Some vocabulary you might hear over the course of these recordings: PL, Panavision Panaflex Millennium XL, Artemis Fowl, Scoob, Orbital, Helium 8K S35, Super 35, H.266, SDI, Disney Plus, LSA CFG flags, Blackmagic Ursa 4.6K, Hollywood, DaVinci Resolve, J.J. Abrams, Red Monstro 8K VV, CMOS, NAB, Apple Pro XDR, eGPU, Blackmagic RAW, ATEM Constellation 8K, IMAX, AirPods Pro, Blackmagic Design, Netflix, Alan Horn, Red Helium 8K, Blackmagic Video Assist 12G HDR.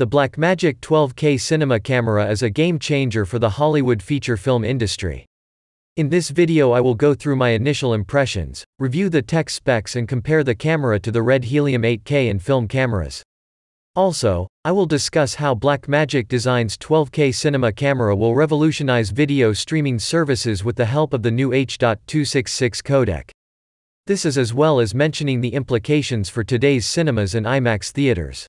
The Blackmagic 12K cinema camera is a game changer for the Hollywood feature film industry. In this video I will go through my initial impressions, review the tech specs and compare the camera to the Red Helium 8K and film cameras. Also, I will discuss how Blackmagic Design's 12K cinema camera will revolutionize video streaming services with the help of the new H.266 codec. This is as well as mentioning the implications for today's cinemas and IMAX theaters.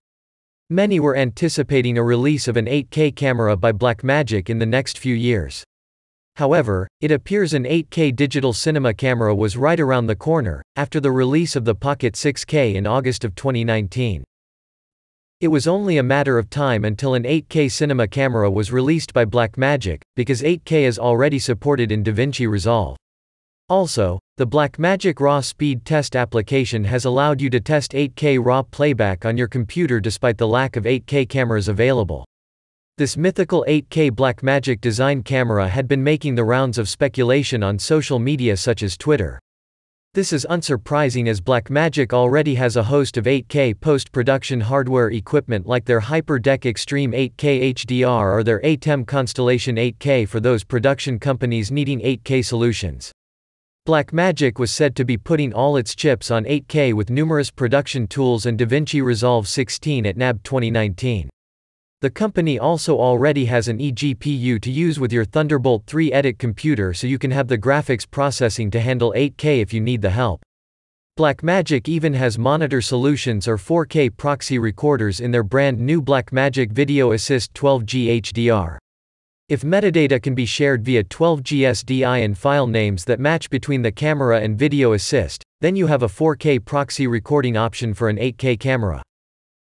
Many were anticipating a release of an 8K camera by Blackmagic in the next few years. However, it appears an 8K digital cinema camera was right around the corner, after the release of the Pocket 6K in August of 2019. It was only a matter of time until an 8K cinema camera was released by Blackmagic, because 8K is already supported in DaVinci Resolve. Also, the Blackmagic RAW speed test application has allowed you to test 8K RAW playback on your computer despite the lack of 8K cameras available. This mythical 8K Blackmagic Design camera had been making the rounds of speculation on social media such as Twitter. This is unsurprising as Blackmagic already has a host of 8K post-production hardware equipment like their HyperDeck Extreme 8K HDR or their ATEM Constellation 8K for those production companies needing 8K solutions. Blackmagic was said to be putting all its chips on 8K with numerous production tools and DaVinci Resolve 16 at NAB 2019. The company also already has an eGPU to use with your Thunderbolt 3 Edit computer, so you can have the graphics processing to handle 8K if you need the help. Blackmagic even has monitor solutions or 4K proxy recorders in their brand new Blackmagic Video Assist 12G HDR. If metadata can be shared via 12G SDI and file names that match between the camera and video assist, then you have a 4K proxy recording option for an 8K camera.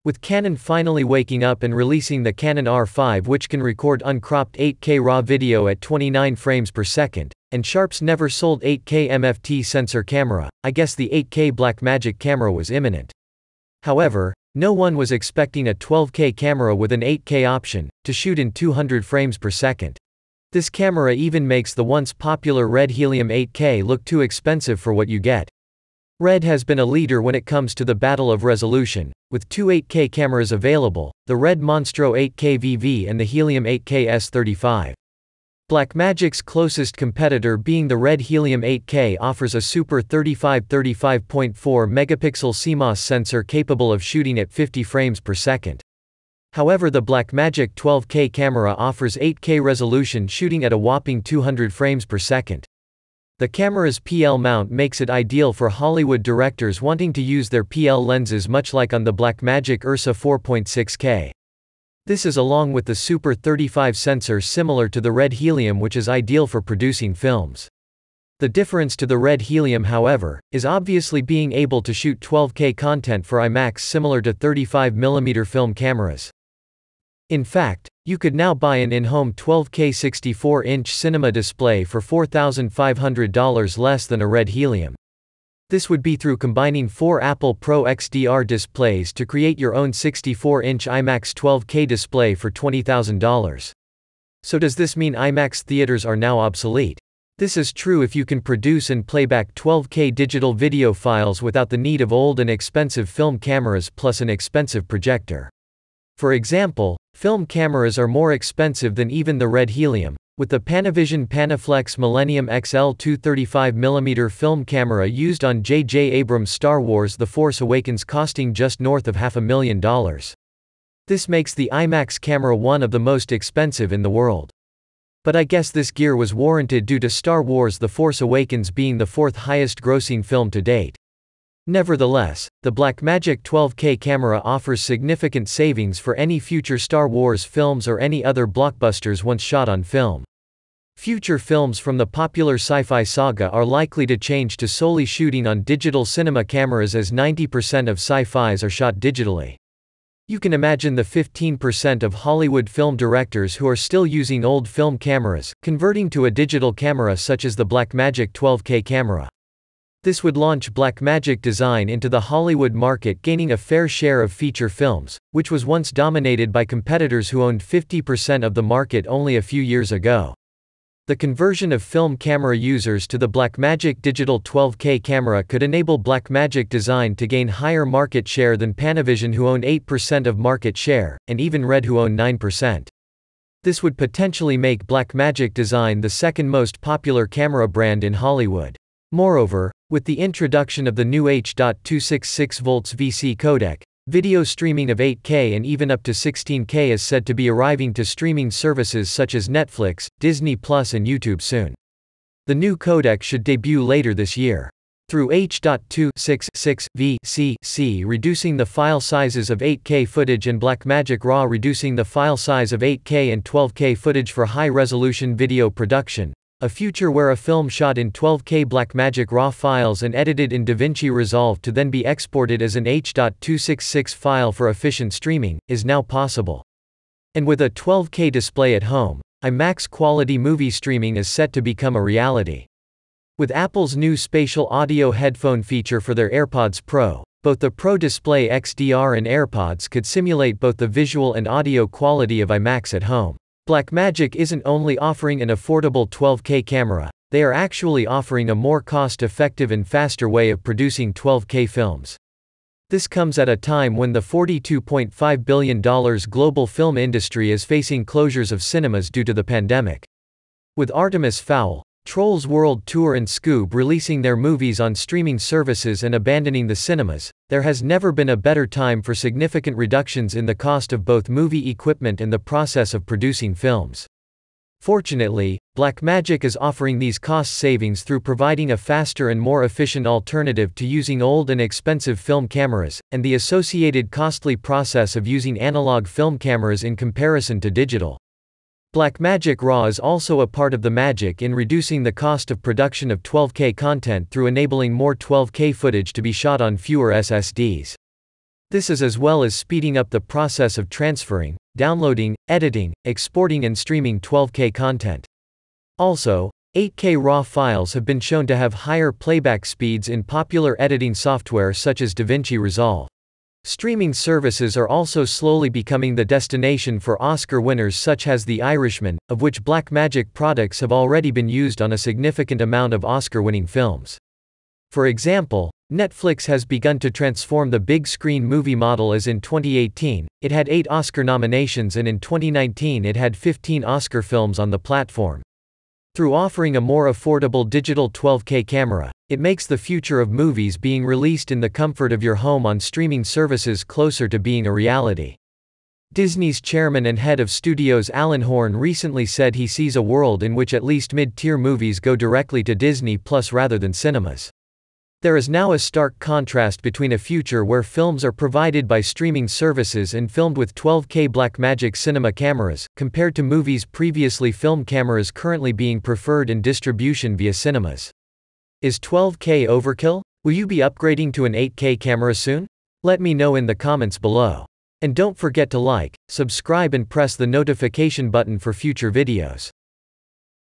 With Canon finally waking up and releasing the Canon R5, which can record uncropped 8K RAW video at 29 frames per second, and Sharp's never sold 8K MFT sensor camera, I guess the 8K Blackmagic camera was imminent. However, no one was expecting a 12K camera with an 8K option, to shoot in 200 frames per second. This camera even makes the once popular Red Helium 8K look too expensive for what you get. Red has been a leader when it comes to the battle of resolution, with two 8K cameras available, the Red Monstro 8K VV and the Helium 8K S35. Blackmagic's closest competitor being the Red Helium 8K offers a Super 35 35.4 megapixel CMOS sensor capable of shooting at 50 frames per second. However, the Blackmagic 12K camera offers 8K resolution shooting at a whopping 200 frames per second. The camera's PL mount makes it ideal for Hollywood directors wanting to use their PL lenses, much like on the Blackmagic Ursa 4.6K. This is along with the Super 35 sensor similar to the Red Helium, which is ideal for producing films. The difference to the Red Helium, however, is obviously being able to shoot 12K content for IMAX similar to 35mm film cameras. In fact, you could now buy an in-home 12K 64-inch cinema display for $4,500 less than a Red Helium. This would be through combining four Apple Pro XDR displays to create your own 64-inch IMAX 12K display for $20,000. So does this mean IMAX theaters are now obsolete? This is true if you can produce and playback 12K digital video files without the need of old and expensive film cameras plus an expensive projector. For example, film cameras are more expensive than even the Red Helium, with the Panavision Panaflex Millennium XL 235mm film camera used on J.J. Abrams' Star Wars The Force Awakens costing just north of $500,000. This makes the IMAX camera one of the most expensive in the world. But I guess this gear was warranted due to Star Wars The Force Awakens being the fourth highest grossing film to date. Nevertheless, the Blackmagic 12K camera offers significant savings for any future Star Wars films or any other blockbusters once shot on film. Future films from the popular sci-fi saga are likely to change to solely shooting on digital cinema cameras, as 90% of sci-fis are shot digitally. You can imagine the 15% of Hollywood film directors who are still using old film cameras, converting to a digital camera such as the Blackmagic 12K camera. This would launch Blackmagic Design into the Hollywood market, gaining a fair share of feature films, which was once dominated by competitors who owned 50% of the market only a few years ago. The conversion of film camera users to the Blackmagic Digital 12K camera could enable Blackmagic Design to gain higher market share than Panavision, who own 8% of market share, and even Red, who own 9%. This would potentially make Blackmagic Design the second most popular camera brand in Hollywood. Moreover, with the introduction of the new H.266 volts VC codec, video streaming of 8K and even up to 16K is said to be arriving to streaming services such as Netflix, Disney Plus and YouTube soon. The new codec should debut later this year. Through H.266 VCC reducing the file sizes of 8K footage and Blackmagic RAW reducing the file size of 8K and 12K footage for high-resolution video production, a future where a film shot in 12K Blackmagic RAW files and edited in DaVinci Resolve to then be exported as an H.266 file for efficient streaming, is now possible. And with a 12K display at home, IMAX quality movie streaming is set to become a reality. With Apple's new spatial audio headphone feature for their AirPods Pro, both the Pro Display XDR and AirPods could simulate both the visual and audio quality of IMAX at home. Blackmagic isn't only offering an affordable 12K camera, they are actually offering a more cost-effective and faster way of producing 12K films. This comes at a time when the $42.5 billion global film industry is facing closures of cinemas due to the pandemic. With Artemis Fowl, Trolls World Tour and Scoob releasing their movies on streaming services and abandoning the cinemas, there has never been a better time for significant reductions in the cost of both movie equipment and the process of producing films. Fortunately, Blackmagic is offering these cost savings through providing a faster and more efficient alternative to using old and expensive film cameras, and the associated costly process of using analog film cameras in comparison to digital. Blackmagic RAW is also a part of the magic in reducing the cost of production of 12K content through enabling more 12K footage to be shot on fewer SSDs. This is as well as speeding up the process of transferring, downloading, editing, exporting and streaming 12K content. Also, 8K RAW files have been shown to have higher playback speeds in popular editing software such as DaVinci Resolve. Streaming services are also slowly becoming the destination for Oscar winners such as The Irishman, of which Blackmagic products have already been used on a significant amount of Oscar-winning films. For example, Netflix has begun to transform the big-screen movie model, as in 2018, it had 8 Oscar nominations, and in 2019 it had 15 Oscar films on the platform. Through offering a more affordable digital 12K camera, it makes the future of movies being released in the comfort of your home on streaming services closer to being a reality. Disney's chairman and head of studios Alan Horn recently said he sees a world in which at least mid-tier movies go directly to Disney Plus rather than cinemas. There is now a stark contrast between a future where films are provided by streaming services and filmed with 12K Blackmagic cinema cameras, compared to movies previously film cameras currently being preferred in distribution via cinemas. Is 12K overkill? Will you be upgrading to an 8K camera soon? Let me know in the comments below. And don't forget to like, subscribe and press the notification button for future videos.